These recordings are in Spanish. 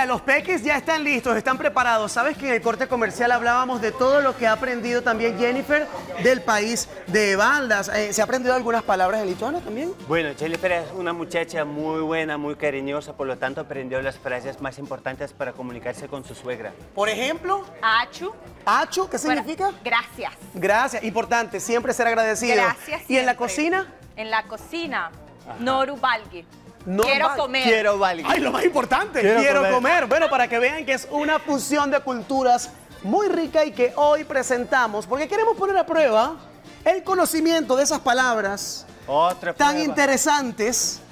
mira, los peques ya están listos, están preparados. Sabes que en el corte comercial hablábamos de todo lo que ha aprendido también Jennifer del país de Baldas. ¿Se ha aprendido algunas palabras de lituano también? Bueno, Jennifer es una muchacha muy buena, muy cariñosa, por lo tanto aprendió las frases más importantes para comunicarse con su suegra. Por ejemplo, achu. Achu, ¿qué significa? Bueno, gracias. Gracias, importante, siempre ser agradecido. Gracias. ¿Y siempre en la cocina? En la cocina, noru balgi. No, quiero comer. Quiero valer. Ay, lo más importante, quiero comer. Bueno, para que vean que es una fusión de culturas muy rica y que hoy presentamos, porque queremos poner a prueba el conocimiento de esas palabras tan interesantes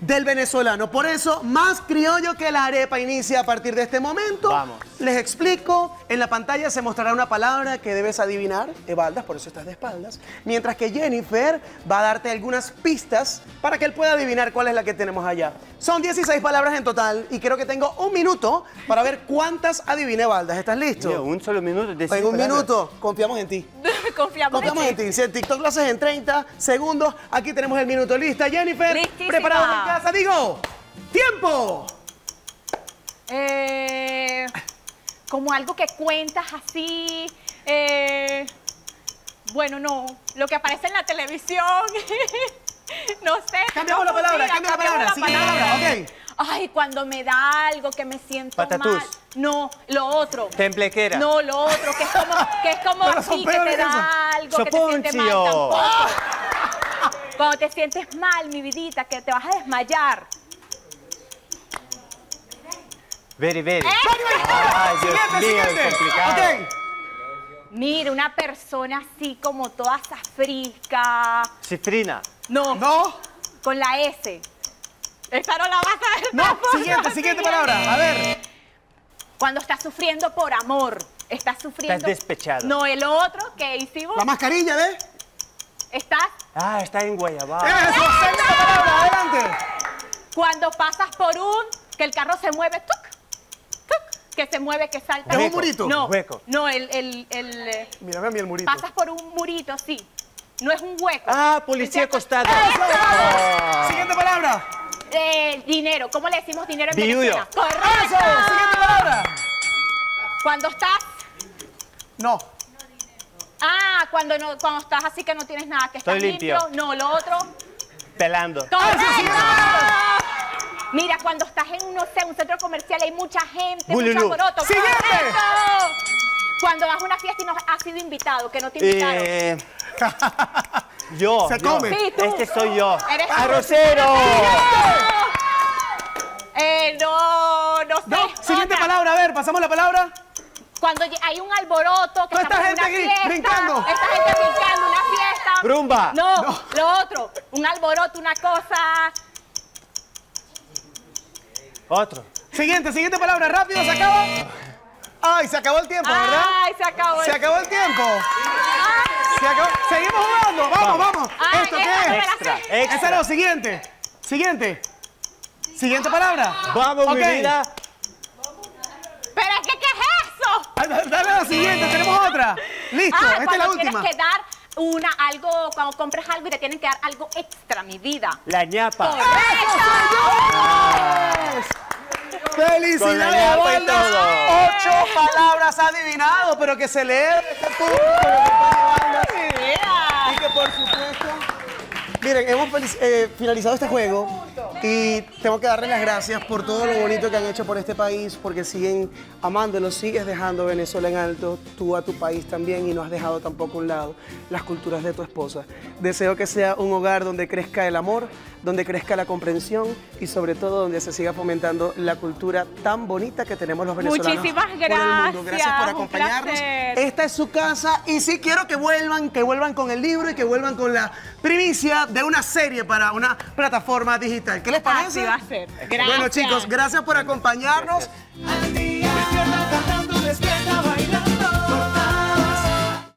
del venezolano. Por eso, más criollo que la arepa inicia a partir de este momento. Vamos. Les explico, en la pantalla se mostrará una palabra que debes adivinar, Evaldas, por eso estás de espaldas, mientras que Jennifer va a darte algunas pistas para que él pueda adivinar cuál es la que tenemos allá. Son 16 palabras en total y creo que tengo un minuto para ver cuántas adivina Evaldas. ¿Estás listo? Yo, un solo minuto. Tengo un minuto. Confiamos en ti. Confiamos en ti. Si en TikTok lo haces en 30 segundos, aquí tenemos el minuto. ¿Lista, Jennifer? Listísima. ¿Preparados en casa? Digo, ¡tiempo! Como algo que cuentas así, bueno, no, lo que aparece en la televisión, no sé. Cambiamos la palabra, cambiamos la palabra, ok. Ay, cuando me da algo que me siento mal. No, lo otro. Templequera. No, lo otro, que es como así, que te da algo que te siente mal. Tampoco. Cuando te sientes mal, mi vidita, que te vas a desmayar. Very. Ay, Dios mío, es complicado. Okay. Mira, una persona así como toda safrica. Sifrina. No. Con la S. Esta no la vas a ver. No, siguiente palabra. A ver. Cuando estás sufriendo por amor. Estás sufriendo. Estás despechado. No, el otro que hicimos. La mascarilla, ¿ves? Estás. Ah, está en guayabal. Eso, sexta palabra. Adelante. Cuando pasas por que el carro se mueve. Que se mueve, que salta. ¿Es un murito? No, hueco. No, mírame a mí el murito. Pasas por un murito, sí. No es un hueco. Ah, policía acostada. Siguiente palabra. Dinero. ¿Cómo le decimos dinero en Venezuela? ¡Correcto! ¡Eso! Siguiente palabra. Cuando estás... No. Ah, cuando estás así que no tienes nada, que estás limpio. No, lo otro... Pelando. ¡Correcto! Mira, cuando estás en, no sé, un centro comercial, hay mucha gente, mucho alboroto. ¡Siguiente! Cuando vas a una fiesta y no has sido invitado, que no te invitaron. Se come. Sí, este soy yo. ¿Eres ¡arrocero! No sé. No, siguiente palabra, a ver, pasamos la palabra. Cuando hay un alboroto, que estamos en una fiesta, esta gente brincando, una fiesta. Brumba. No, lo otro, un alboroto, una cosa... Otro. Siguiente palabra, rápido, se acaba. Ay, se acabó el tiempo, ¿verdad? Ay, se acabó el tiempo. Seguimos jugando, vamos. Ay, ¿esto qué es? Extra. Esa no, siguiente palabra. Vamos, mi vida. ¿Pero qué es eso? Dale a la siguiente, tenemos otra. Listo, esta es la última. Tienes que dar algo, cuando compras algo y te tienen que dar algo extra, mi vida. La ñapa. ¡Correcto! ¡Felicidades a Baldas! 8 palabras adivinado, pero que se lee este público. Y que por supuesto... Miren, hemos finalizado este juego y tengo que darles las gracias por todo lo bonito que han hecho por este país, porque siguen amándolo, sigues dejando Venezuela en alto, tú a tu país también, y no has dejado tampoco a un lado las culturas de tu esposa. Deseo que sea un hogar donde crezca el amor, donde crezca la comprensión y sobre todo donde se siga fomentando la cultura tan bonita que tenemos los venezolanos. Muchísimas gracias. Gracias por acompañarnos. Esta es su casa y sí quiero que vuelvan con el libro y que vuelvan con la primicia de una serie para una plataforma digital. ¿Qué les parece? Así va a ser. Gracias. Bueno, chicos, gracias por acompañarnos. Gracias.